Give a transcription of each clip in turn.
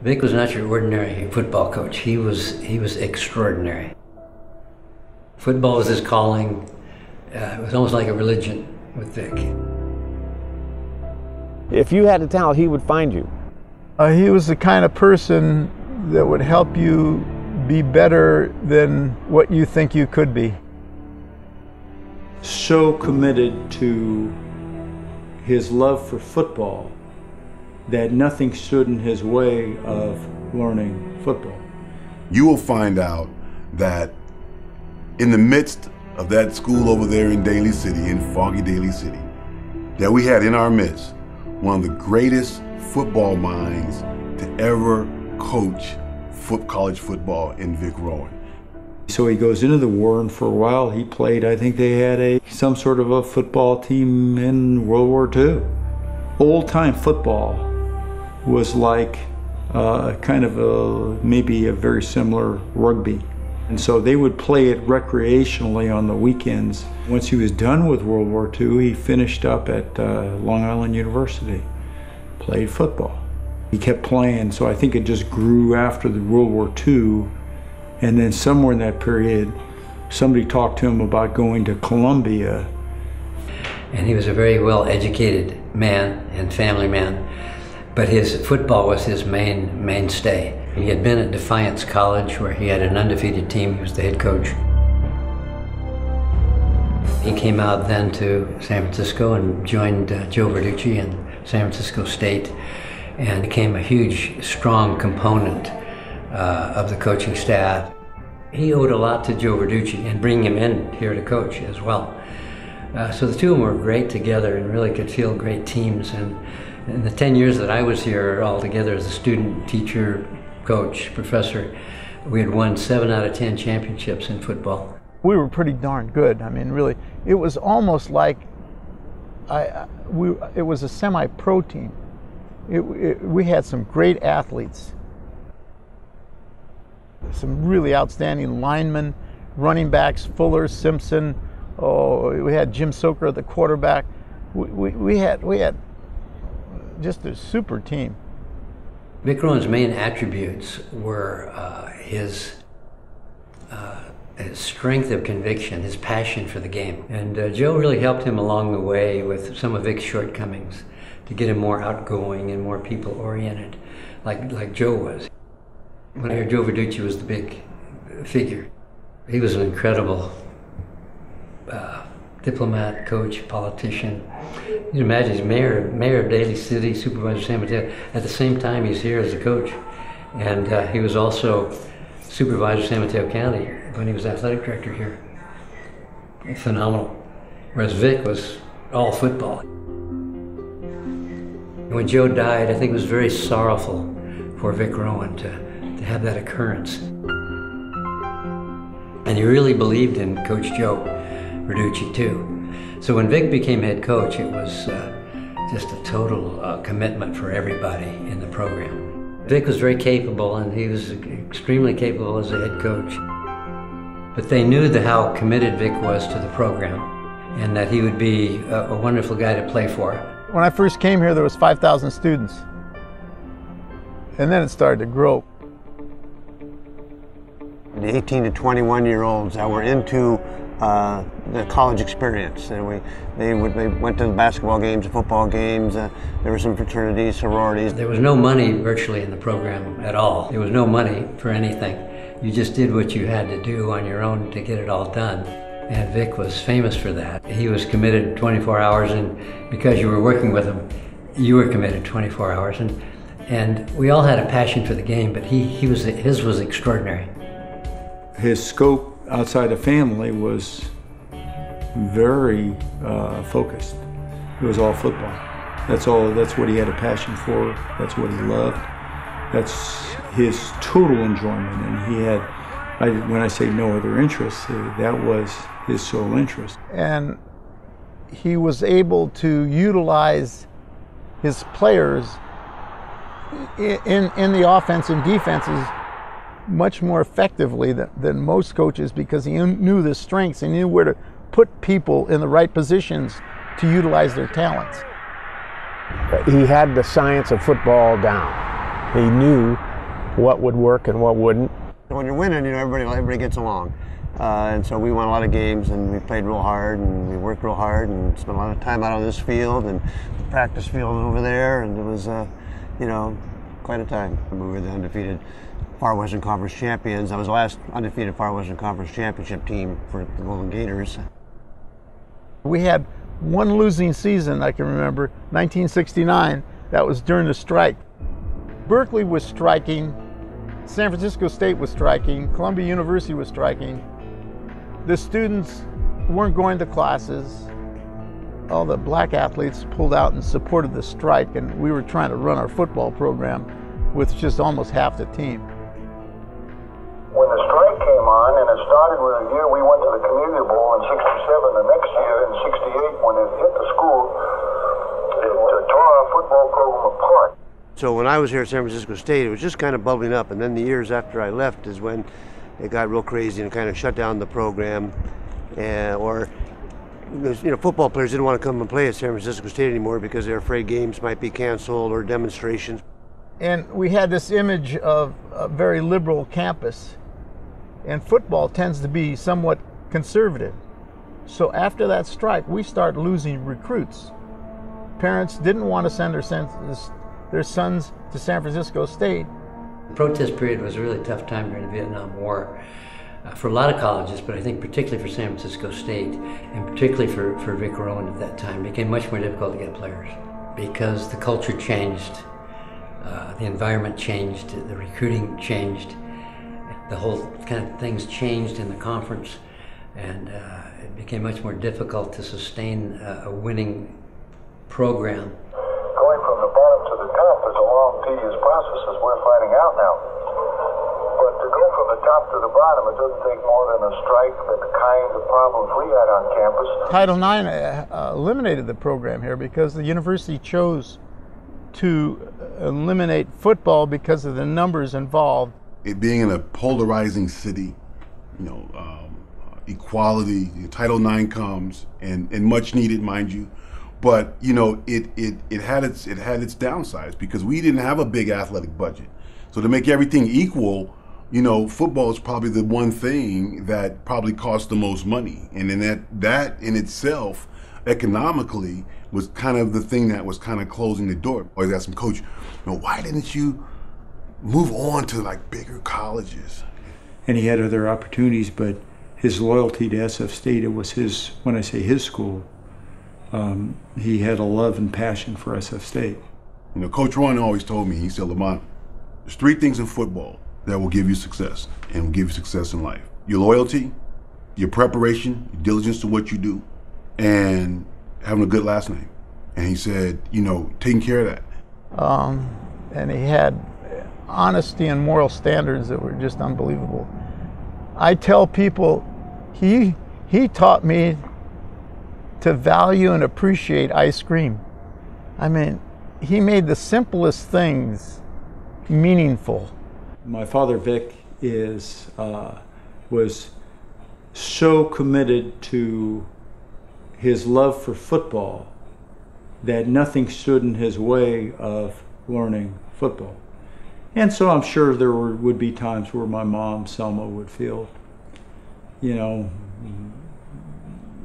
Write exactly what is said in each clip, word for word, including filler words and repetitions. Vic was not your ordinary football coach. He was, he was extraordinary. Football was his calling. Uh, it was almost like a religion with Vic. If you had a talent, he would find you. Uh, he was the kind of person that would help you be better than what you think you could be. So committed to his love for football that nothing stood in his way of learning football. You will find out that in the midst of that school over there in Daly City, in foggy Daly City, that we had in our midst one of the greatest football minds to ever coach foot college football in Vic Rowen. So he goes into the war, and for a while he played, I think they had a some sort of a football team in World War Two. Old-time football was like uh, kind of a, maybe a very similar rugby. And so they would play it recreationally on the weekends. Once he was done with World War Two, he finished up at uh, Long Island University, played football. He kept playing, so I think it just grew after the World War Two. And then somewhere in that period, somebody talked to him about going to Columbia. And he was a very well-educated man and family man, but his football was his main mainstay. He had been at Defiance College, where he had an undefeated team. He was the head coach. He came out then to San Francisco and joined uh, Joe Verducci in San Francisco State, and became a huge, strong component uh, of the coaching staff. He owed a lot to Joe Verducci and bringing him in here to coach as well. Uh, so the two of them were great together and really could field great teams. And in the ten years that I was here all together as a student, teacher, coach, professor, we had won seven out of ten championships in football. We were pretty darn good. I mean, really, it was almost like I, we, it was a semi-pro team. It, it, we had some great athletes, some really outstanding linemen, running backs, Fuller, Simpson. Oh, we had Jim Soker, the quarterback. We, we, we, had, we had just a super team. Vic Rowen's main attributes were uh, his, uh, his strength of conviction, his passion for the game. And uh, Joe really helped him along the way with some of Vic's shortcomings to get him more outgoing and more people-oriented, like, like Joe was. When I heard Joe Verducci was the big figure, he was an incredible uh, diplomat, coach, politician. You can imagine he's mayor, mayor of Daly City, supervisor of San Mateo. At the same time, he's here as a coach. And uh, he was also supervisor of San Mateo County when he was athletic director here. Phenomenal. Whereas Vic was all football. When Joe died, I think it was very sorrowful for Vic Rowen to, to have that occurrence. And he really believed in Coach Joe Verducci, too. So when Vic became head coach, it was uh, just a total uh, commitment for everybody in the program. Vic was very capable, and he was extremely capable as a head coach. But they knew the, how committed Vic was to the program, and that he would be a, a wonderful guy to play for. When I first came here, there was five thousand students, and then it started to grow. The eighteen to twenty-one-year-olds that were into uh, the college experience, and we they would they went to the basketball games, the football games. Uh, there were some fraternities, sororities. There was no money virtually in the program at all. There was no money for anything. You just did what you had to do on your own to get it all done. And Vic was famous for that. He was committed twenty-four hours, and because you were working with him, you were committed twenty-four hours. And, and we all had a passion for the game, but he, he was, his was extraordinary. His scope outside of family was very uh, focused. It was all football. That's all, that's what he had a passion for. That's what he loved. That's his total enjoyment, and he had, I, when I say no other interests, uh, that was his sole interest. And he was able to utilize his players in, in the offense and defenses much more effectively than, than most coaches, because he knew the strengths and knew where to put people in the right positions to utilize their talents. He had the science of football down. He knew what would work and what wouldn't. When you're winning, you know, everybody everybody gets along. Uh, and so we won a lot of games, and we played real hard, and we worked real hard, and spent a lot of time out on this field and the practice field over there, and it was, uh, you know, quite a time. We were the undefeated Far Western Conference champions. I was the last undefeated Far Western Conference championship team for the Golden Gators. We had one losing season, I can remember, nineteen sixty-nine. That was during the strike. Berkeley was striking, San Francisco State was striking, Columbia University was striking. The students weren't going to classes. All the black athletes pulled out and supported the strike, and we were trying to run our football program with just almost half the team. When the strike came on, and it started with a year we went to the Community Bowl in sixty-seven, the next year in sixty-eight, when it hit the school, it tore our football program apart. So when I was here at San Francisco State, it was just kind of bubbling up, and then the years after I left is when it got real crazy and kind of shut down the program, and, or you know, football players didn't want to come and play at San Francisco State anymore because they're afraid games might be canceled or demonstrations. And we had this image of a very liberal campus, and football tends to be somewhat conservative. So after that strike, we start losing recruits. Parents didn't want to send their sons, their sons to San Francisco State. The protest period was a really tough time during the Vietnam War uh, for a lot of colleges, but I think particularly for San Francisco State, and particularly for, for Vic Rowen at that time. It became much more difficult to get players because the culture changed, uh, the environment changed, the recruiting changed, the whole kind of things changed in the conference, and uh, it became much more difficult to sustain uh, a winning program. Going from the bottom to the top is a long, tedious process, as we're finding out now. But to go from the top to the bottom, it doesn't take more than a strike, but the kind of problems we had on campus. Title nine uh, eliminated the program here because the university chose to eliminate football because of the numbers involved. It being in a polarizing city, you know, um, equality, Title nine comes, and, and much needed, mind you. But you know, it, it it had its it had its downsides because we didn't have a big athletic budget. So to make everything equal, you know, football is probably the one thing that probably cost the most money, and then that that in itself, economically, was kind of the thing that was kind of closing the door. Always asked some coach, you know, why didn't you move on to like bigger colleges? And he had other opportunities, but his loyalty to S F State, it was his, when I say his school. Um, he had a love and passion for S F State. You know, Coach Rowan always told me, he said, Lamont, there's three things in football that will give you success and will give you success in life. Your loyalty, your preparation, your diligence to what you do, and having a good last name. And he said, you know, taking care of that. Um, and he had honesty and moral standards that were just unbelievable. I tell people, he, he taught me to value and appreciate ice cream. I mean, he made the simplest things meaningful. My father, Vic, is, uh, was so committed to his love for football that nothing stood in his way of learning football. And so I'm sure there were, would be times where my mom, Selma, would feel, you know,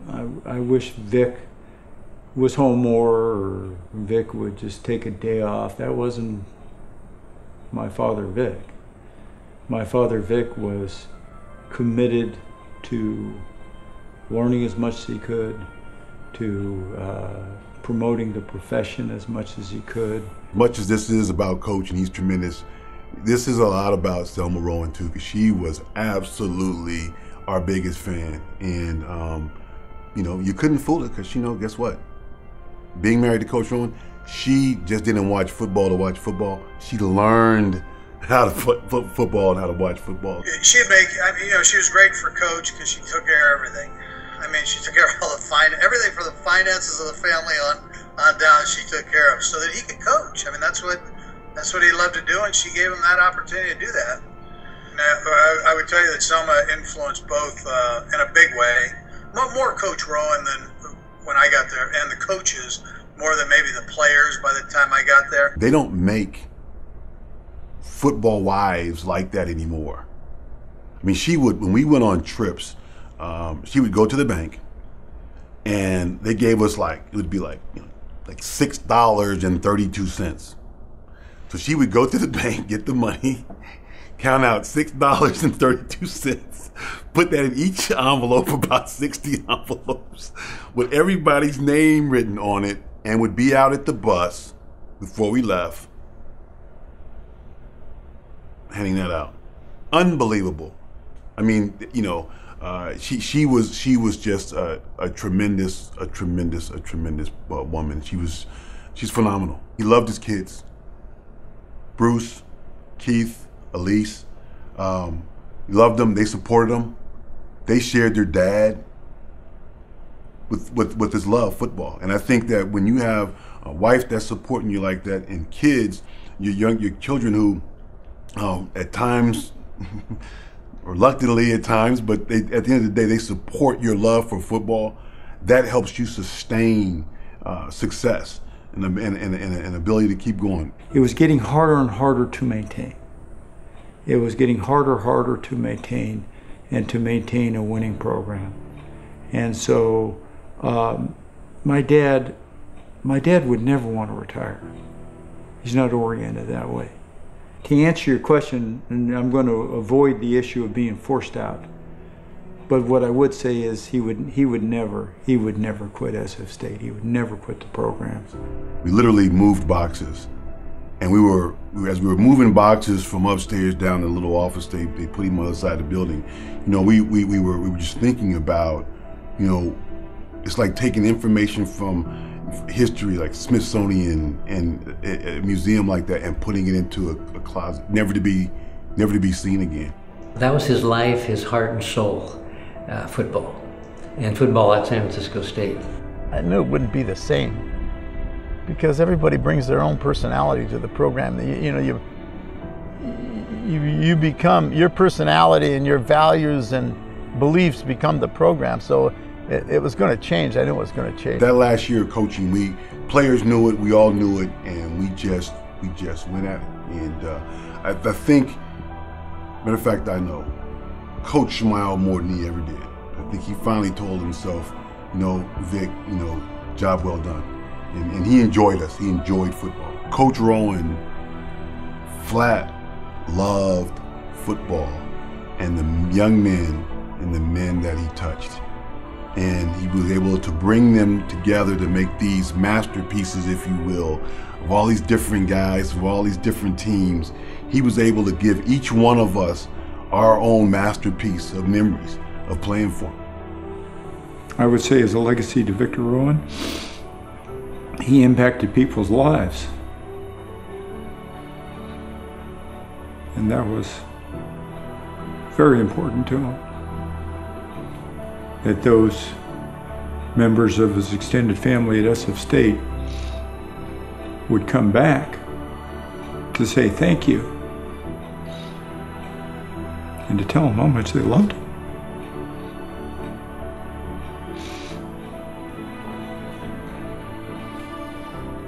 I, I wish Vic was home more, or Vic would just take a day off. That wasn't my father, Vic. My father, Vic, was committed to learning as much as he could, to uh, promoting the profession as much as he could. Much as this is about Coach, and he's tremendous, this is a lot about Selma Rowan, too, because she was absolutely our biggest fan. And, um, you know, you couldn't fool it because, you know, guess what? Being married to Coach Rowan, she just didn't watch football to watch football. She learned how to foot, foot, football and how to watch football. She'd make, I mean, you know, she was great for Coach because she took care of everything. I mean, she took care of all the fine, everything from the finances of the family on, on down, she took care of so that he could coach. I mean, that's what, that's what he loved to do, and she gave him that opportunity to do that. Now, I, I would tell you that Selma influenced both uh, in a big way. More Coach Rowan than when I got there, and the coaches more than maybe the players by the time I got there. They don't make football wives like that anymore. I mean, she would, when we went on trips, um, she would go to the bank and they gave us like, it would be like, you know, like six dollars and thirty-two cents. So she would go to the bank, get the money, count out six dollars and thirty-two cents, put that in each envelope, about sixty envelopes, with everybody's name written on it, and would be out at the bus before we left, handing that out. Unbelievable. I mean, you know, uh, she she was she was just a, a tremendous, a tremendous, a tremendous uh, woman. She was, she's phenomenal. He loved his kids. Bruce, Keith, Elise, um, loved them. They supported them. They shared their dad with, with, with his love, football. And I think that when you have a wife that's supporting you like that, and kids, your young, your children who, um, at times, reluctantly at times, but they, at the end of the day, they support your love for football. That helps you sustain uh, success. And, and, and, and ability to keep going. It was getting harder and harder to maintain. It was getting harder and harder to maintain and to maintain a winning program. And so um, my dad, my dad would never want to retire. He's not oriented that way. To answer your question, and I'm going to avoid the issue of being forced out, but what I would say is he would he would never, he would never quit S F State. He would never quit the programs. We literally moved boxes. And we were, as we were moving boxes from upstairs down to the little office, they, they put him on the other side of the building. You know, we, we, we, were, we were just thinking about, you know, it's like taking information from history, like Smithsonian and a, a museum like that, and putting it into a, a closet, never to be, never to be seen again. That was his life, his heart and soul. Uh, football, and football at San Francisco State. I knew it wouldn't be the same because everybody brings their own personality to the program. You, you know, you, you you become, your personality and your values and beliefs become the program. So it, it was going to change. I knew it was going to change. That last year of coaching, we players knew it, we all knew it, and we just we just went at it. And uh, I, I think, matter of fact, I know. Coach smiled more than he ever did. I think he finally told himself, you know, Vic, you know, job well done. And, and he enjoyed us. He enjoyed football. Coach Rowan flat loved football and the young men and the men that he touched. And he was able to bring them together to make these masterpieces, if you will, of all these different guys, of all these different teams. He was able to give each one of us our own masterpiece of memories of playing for him. I would say as a legacy to Vic Rowen, he impacted people's lives. And that was very important to him. That those members of his extended family at S F State would come back to say thank you, and to tell them how much they loved him.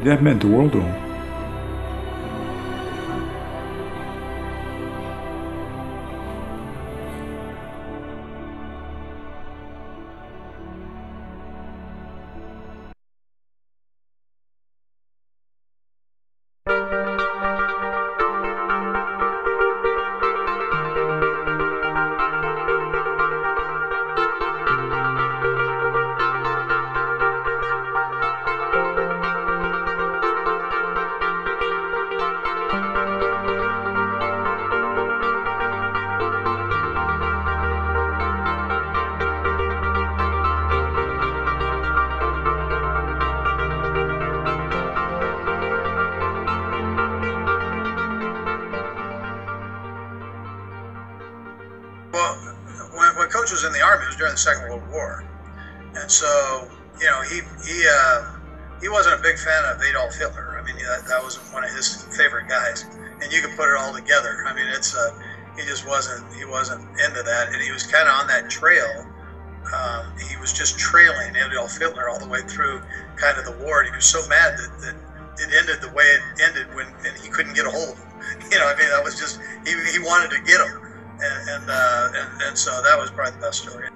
That meant the world to him. The Second World War, and so you know he he uh, he wasn't a big fan of Adolf Hitler. I mean that, that was one of his favorite guys, and you could put it all together. I mean it's uh, he just wasn't he wasn't into that, and he was kind of on that trail. Um, he was just trailing Adolf Hitler all the way through kind of the war, and he was so mad that, that it ended the way it ended when and he couldn't get a hold of him. you know, I mean, that was just, he, he wanted to get them. And, and, uh, and, and so that was probably the best story.